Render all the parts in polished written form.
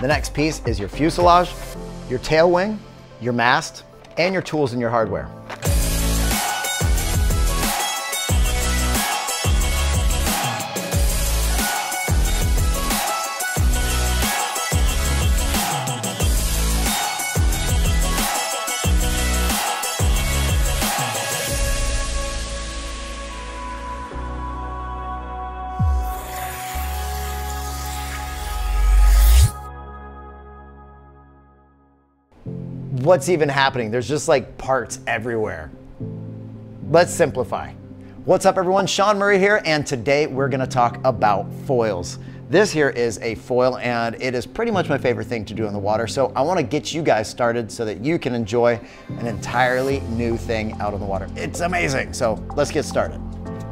The next piece is your fuselage, your tail wing, your mast, and your tools and your hardware. What's even happening? There's just like parts everywhere. Let's simplify. What's up everyone, Shaun Murray here, and today we're gonna talk about foils. This here is a foil and it is pretty much my favorite thing to do in the water, so I wanna get you guys started so that you can enjoy an entirely new thing out on the water. It's amazing, so let's get started.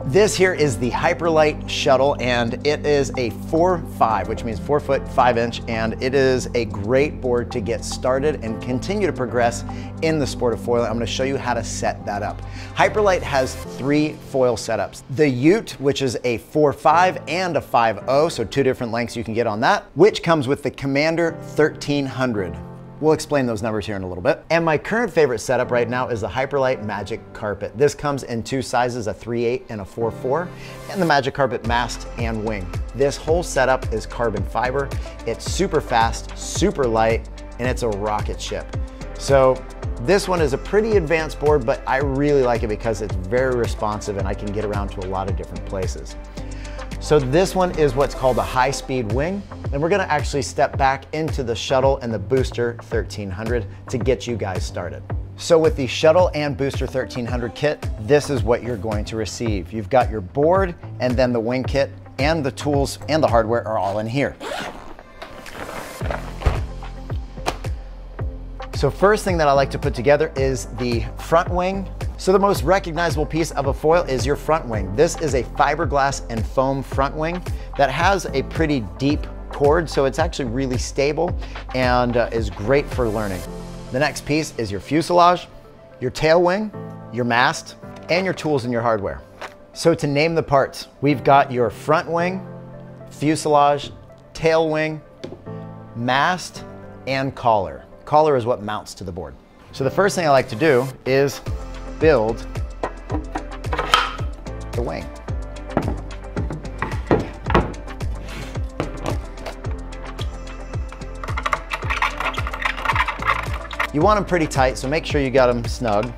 This here is the Hyperlite Shuttle, and it is a 4.5, which means 4'5", and it is a great board to get started and continue to progress in the sport of foil. I'm gonna show you how to set that up. Hyperlite has three foil setups. The Ute, which is a 4.5 and a 5.0, so two different lengths you can get on that, which comes with the Commander 1300. We'll explain those numbers here in a little bit. And my current favorite setup right now is the Hyperlite Magic Carpet. This comes in two sizes, a 3/8 and a 4/4, and the Magic Carpet mast and wing. This whole setup is carbon fiber. It's super fast, super light, and it's a rocket ship. So this one is a pretty advanced board, but I really like it because it's very responsive and I can get around to a lot of different places. So this one is what's called a high-speed wing, and we're gonna actually step back into the Shuttle and the Booster 1300 to get you guys started. So with the Shuttle and Booster 1300 kit, this is what you're going to receive. You've got your board, and then the wing kit, and the tools and the hardware are all in here. So first thing that I like to put together is the front wing. So the most recognizable piece of a foil is your front wing. This is a fiberglass and foam front wing that has a pretty deep cord, so it's actually really stable and is great for learning. The next piece is your fuselage, your tail wing, your mast, and your tools and your hardware. So to name the parts, we've got your front wing, fuselage, tail wing, mast, and collar. Collar is what mounts to the board. So the first thing I like to do is build the wing. You want them pretty tight, so make sure you got them snug.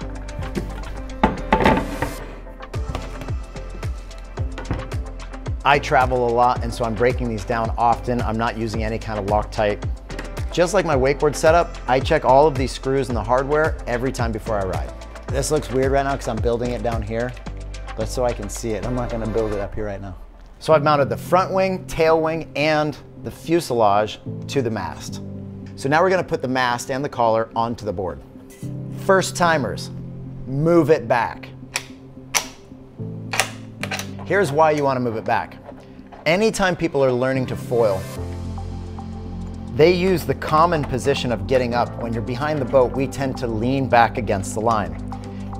I travel a lot, and so I'm breaking these down often. I'm not using any kind of Loctite. Just like my wakeboard setup, I check all of these screws and the hardware every time before I ride. This looks weird right now because I'm building it down here, but so I can see it. I'm not gonna build it up here right now. So I've mounted the front wing, tail wing, and the fuselage to the mast. So now we're gonna put the mast and the collar onto the board. First timers, move it back. Here's why you wanna move it back. Anytime people are learning to foil, they use the common position of getting up. When you're behind the boat, we tend to lean back against the line.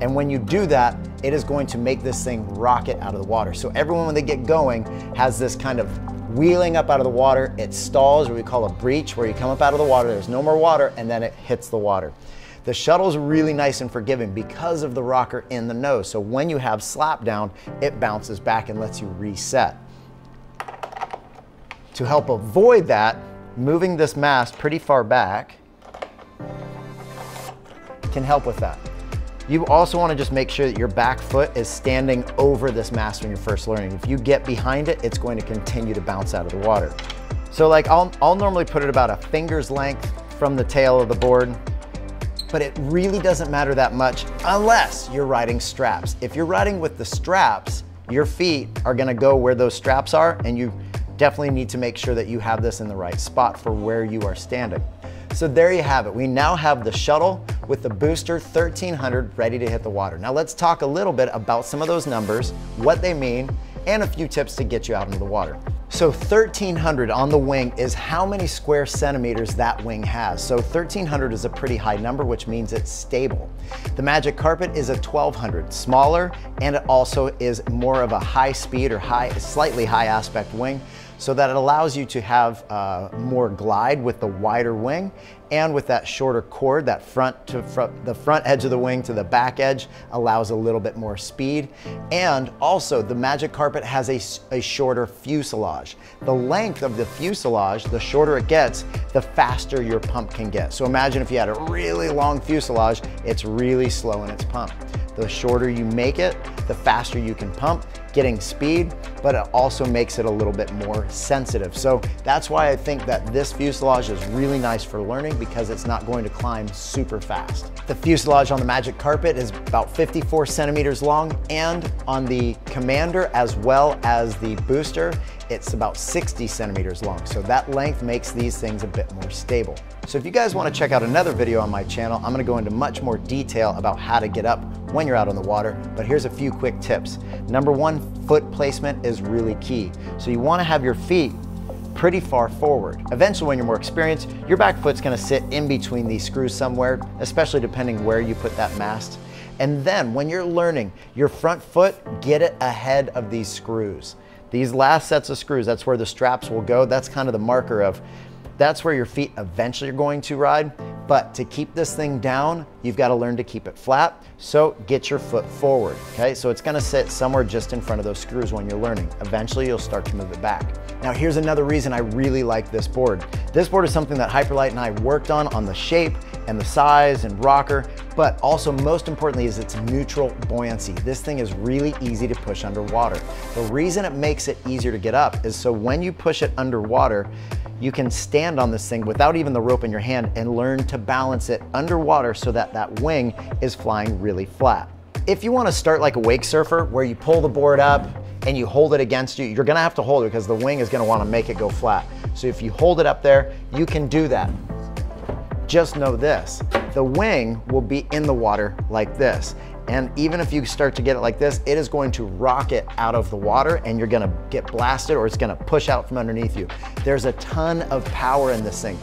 And when you do that, it is going to make this thing rocket out of the water. So everyone, when they get going, has this kind of wheeling up out of the water. It stalls, what we call a breach, where you come up out of the water, there's no more water, and then it hits the water. The Shuttle's really nice and forgiving because of the rocker in the nose. So when you have slap down, it bounces back and lets you reset. To help avoid that, moving this mast pretty far back can help with that. You also want to just make sure that your back foot is standing over this mast when you're first learning. If you get behind it, it's going to continue to bounce out of the water. So like I'll normally put it about a finger's length from the tail of the board, but it really doesn't matter that much unless you're riding straps. If you're riding with the straps, your feet are going to go where those straps are, and you definitely need to make sure that you have this in the right spot for where you are standing. So there you have it. We now have the Shuttle with the Booster 1300 ready to hit the water. Now let's talk a little bit about some of those numbers, what they mean, and a few tips to get you out into the water. So 1300 on the wing is how many square centimeters that wing has. So 1300 is a pretty high number, which means it's stable. The Magic Carpet is a 1200, smaller, and it also is more of a high speed or slightly high aspect wing. so that it allows you to have more glide with the wider wing and with that shorter cord, that the front edge of the wing to the back edge allows a little bit more speed. And also the Magic Carpet has a shorter fuselage. The length of the fuselage, the shorter it gets, the faster your pump can get. So imagine if you had a really long fuselage, it's really slow in its pump. The shorter you make it, the faster you can pump, getting speed, but it also makes it a little bit more sensitive. So that's why I think that this fuselage is really nice for learning, because it's not going to climb super fast. The fuselage on the Magic Carpet is about 54 centimeters long, and on the Commander as well as the Booster, it's about 60 centimeters long. So that length makes these things a bit more stable. So if you guys want to check out another video on my channel, I'm going to go into much more detail about how to get up when you're out on the water, but here's a few quick tips. Number one, foot placement is really key. So you want to have your feet pretty far forward. Eventually, when you're more experienced, your back foot's going to sit in between these screws somewhere, especially depending where you put that mast. And then when you're learning, your front foot, get it ahead of these screws. These last sets of screws, that's where the straps will go. That's kind of the marker of, that's where your feet eventually are going to ride. But to keep this thing down, you've got to learn to keep it flat. So get your foot forward, okay? So it's going to sit somewhere just in front of those screws when you're learning. Eventually, you'll start to move it back. Now, here's another reason I really like this board. This board is something that Hyperlite and I worked on the shape and the size and rocker, but also most importantly is its neutral buoyancy. This thing is really easy to push underwater. The reason it makes it easier to get up is so when you push it underwater, you can stand on this thing without even the rope in your hand and learn to balance it underwater so that that wing is flying really flat. If you want to start like a wake surfer where you pull the board up and you hold it against you, you're going to have to hold it because the wing is going to want to make it go flat. So if you hold it up there, you can do that. Just know this, the wing will be in the water like this. And even if you start to get it like this, it is going to rocket out of the water and you're gonna get blasted or it's gonna push out from underneath you. There's a ton of power in this thing.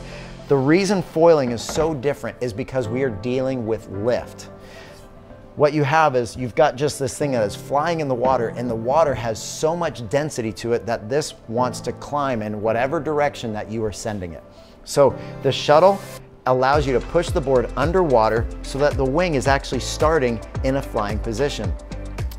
The reason foiling is so different is because we are dealing with lift. What you have is you've got just this thing that is flying in the water and the water has so much density to it that this wants to climb in whatever direction that you are sending it. So the shuttle allows you to push the board underwater so that the wing is actually starting in a flying position.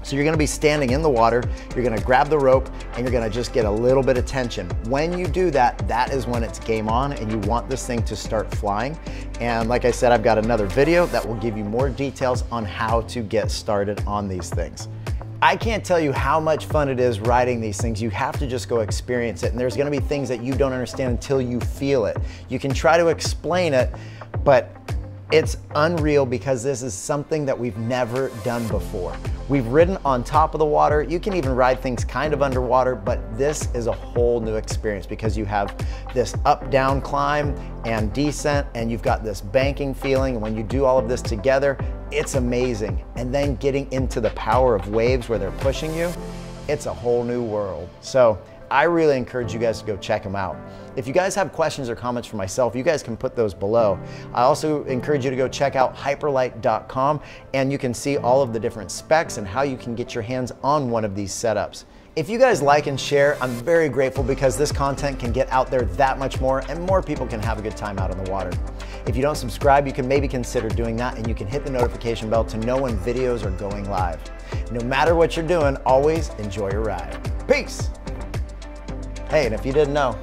So you're gonna be standing in the water, you're gonna grab the rope, and you're gonna just get a little bit of tension. When you do that, that is when it's game on and you want this thing to start flying. And like I said, I've got another video that will give you more details on how to get started on these things. I can't tell you how much fun it is riding these things. You have to just go experience it. And there's gonna be things that you don't understand until you feel it. You can try to explain it, but it's unreal because this is something that we've never done before. We've ridden on top of the water. You can even ride things kind of underwater, but this is a whole new experience because you have this up-down climb and descent, and you've got this banking feeling. And when you do all of this together, it's amazing. And then getting into the power of waves where they're pushing you, it's a whole new world. So I really encourage you guys to go check them out. If you guys have questions or comments for myself, you guys can put those below. I also encourage you to go check out Hyperlite.com and you can see all of the different specs and how you can get your hands on one of these setups. If you guys like and share, I'm very grateful because this content can get out there that much more and more people can have a good time out on the water. If you don't subscribe, you can maybe consider doing that and you can hit the notification bell to know when videos are going live. No matter what you're doing, always enjoy your ride. Peace! Hey, and if you didn't know,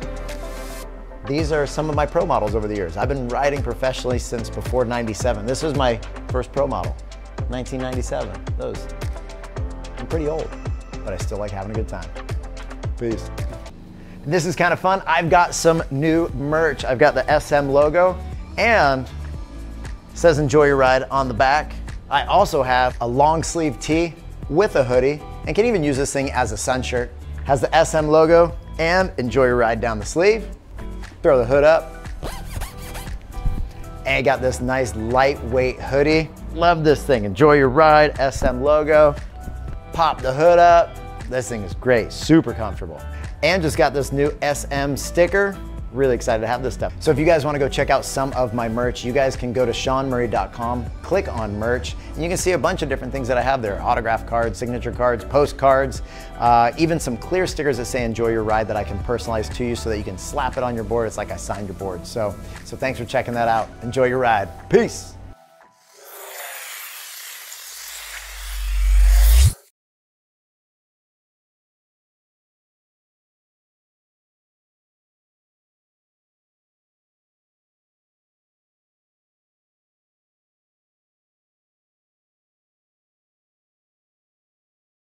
these are some of my pro models over the years. I've been riding professionally since before '97. This was my first pro model, 1997. I'm pretty old, but I still like having a good time. Peace. This is kind of fun. I've got some new merch. I've got the SM logo and it says enjoy your ride on the back. I also have a long sleeve tee with a hoodie and can even use this thing as a sun shirt. Has the SM logo and enjoy your ride down the sleeve. Throw the hood up. And I got this nice lightweight hoodie. Love this thing. Enjoy your ride, SM logo. Pop the hood up. This thing is great, super comfortable. And just got this new SM sticker really excited to have this stuff. So if you guys want to go check out some of my merch, you guys can go to shaunmurray.com, click on merch, and you can see a bunch of different things that I have there. Autograph cards, signature cards, postcards, even some clear stickers that say enjoy your ride that I can personalize to you so that you can slap it on your board. It's like I signed your board. So thanks for checking that out. Enjoy your ride. Peace.